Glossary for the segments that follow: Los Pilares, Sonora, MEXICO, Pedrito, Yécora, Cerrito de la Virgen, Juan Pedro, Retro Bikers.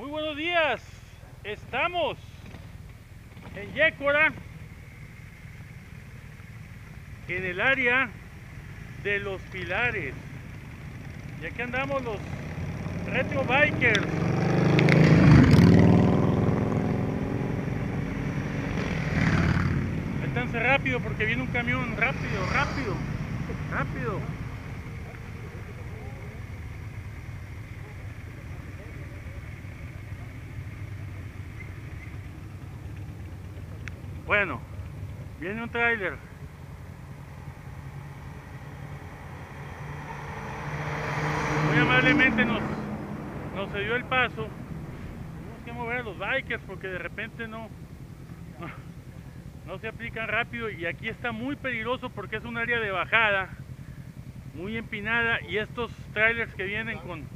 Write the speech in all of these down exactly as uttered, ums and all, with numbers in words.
Muy buenos días, estamos en Yécora, en el área de Los Pilares, y aquí andamos los Retro Bikers. Métanse rápido porque viene un camión, rápido, rápido, rápido. Bueno, viene un tráiler. Muy amablemente nos, nos cedió el paso. Tenemos que mover a los bikers porque de repente no, no, no se aplican rápido. Y aquí está muy peligroso porque es un área de bajada, muy empinada. Y estos trailers que vienen con,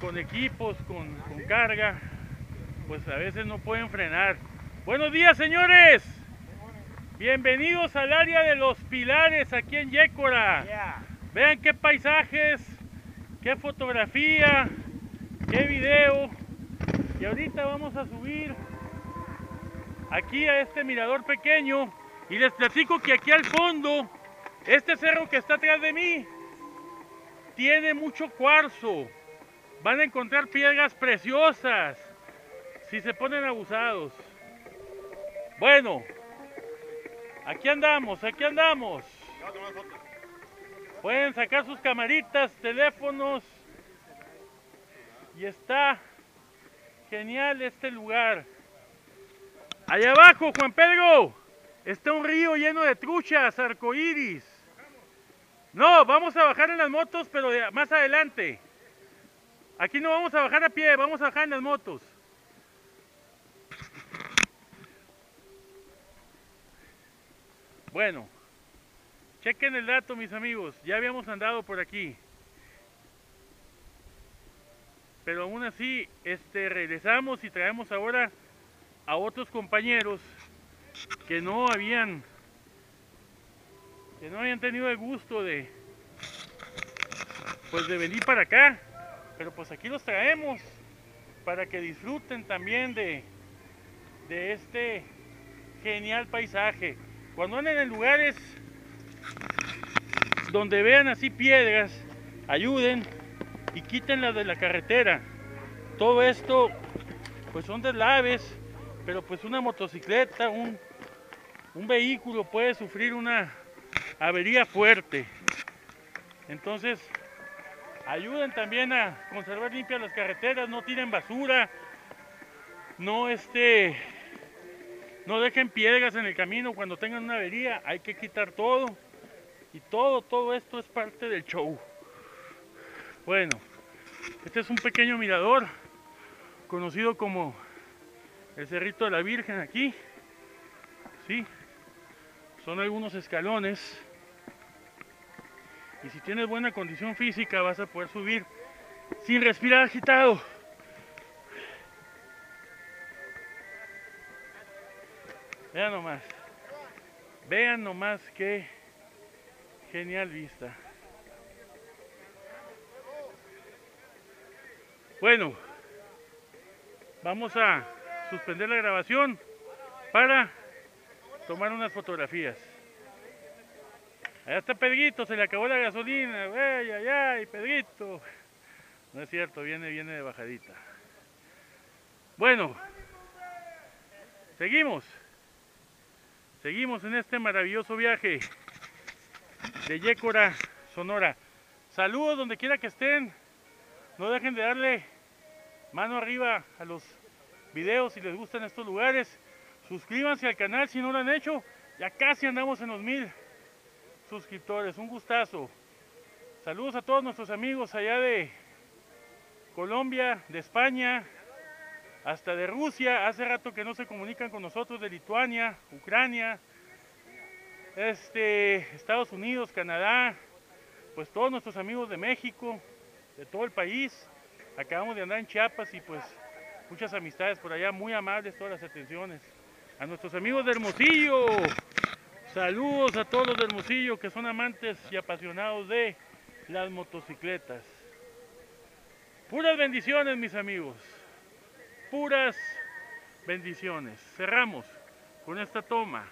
con equipos, con, con carga, pues a veces no pueden frenar. Buenos días, señores. Bienvenidos al área de Los Pilares aquí en Yécora. Yeah. Vean qué paisajes, qué fotografía, qué video. Y ahorita vamos a subir aquí a este mirador pequeño. Y les platico que aquí al fondo, este cerro que está atrás de mí, tiene mucho cuarzo. Van a encontrar piedras preciosas si se ponen abusados. Bueno, aquí andamos, aquí andamos. Pueden sacar sus camaritas, teléfonos. Y está genial este lugar. Allá abajo, Juan Pedro, está un río lleno de truchas, arcoíris. No, vamos a bajar en las motos, pero más adelante. Aquí no vamos a bajar a pie, vamos a bajar en las motos. Bueno, chequen el dato, mis amigos, ya habíamos andado por aquí. Pero aún así, este, regresamos y traemos ahora a otros compañeros que no habían, que no habían tenido el gusto de, pues de venir para acá. Pero pues aquí los traemos para que disfruten también de, de este genial paisaje. Cuando anden en lugares donde vean así piedras, ayuden y quítenlas de la carretera. Todo esto pues son deslaves, pero pues una motocicleta, un, un vehículo puede sufrir una avería fuerte. Entonces ayuden también a conservar limpias las carreteras, no tiren basura, no este... no dejen piedras en el camino. Cuando tengan una avería hay que quitar todo. Y todo, todo esto es parte del show. Bueno, este es un pequeño mirador, conocido como el Cerrito de la Virgen aquí. Sí, son algunos escalones. Y si tienes buena condición física vas a poder subir sin respirar agitado. Vean nomás, vean nomás qué genial vista. Bueno, vamos a suspender la grabación para tomar unas fotografías. Allá está Pedrito, se le acabó la gasolina, ay, ay, ay, Pedrito. No es cierto, viene, viene de bajadita. Bueno, seguimos. Seguimos en este maravilloso viaje de Yécora, Sonora. Saludos donde quiera que estén. No dejen de darle mano arriba a los videos si les gustan estos lugares. Suscríbanse al canal si no lo han hecho. Ya casi andamos en los mil suscriptores. Un gustazo. Saludos a todos nuestros amigos allá de Colombia, de España, hasta de Rusia. Hace rato que no se comunican con nosotros, de Lituania, Ucrania, este, Estados Unidos, Canadá, pues todos nuestros amigos de México, de todo el país. Acabamos de andar en Chiapas y pues muchas amistades por allá, muy amables todas las atenciones. A nuestros amigos de Hermosillo, saludos a todos los de Hermosillo que son amantes y apasionados de las motocicletas. Puras bendiciones, mis amigos. puras bendiciones. Cerramos con esta toma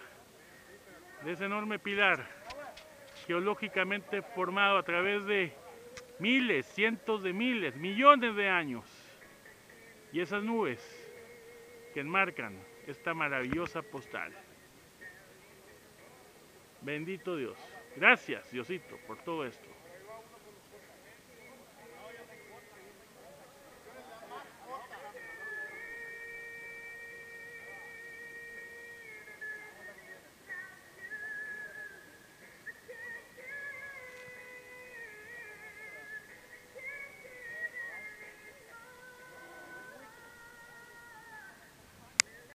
de ese enorme pilar geológicamente formado a través de miles, cientos de miles, millones de años, y esas nubes que enmarcan esta maravillosa postal. Bendito Dios. Gracias, Diosito, por todo esto.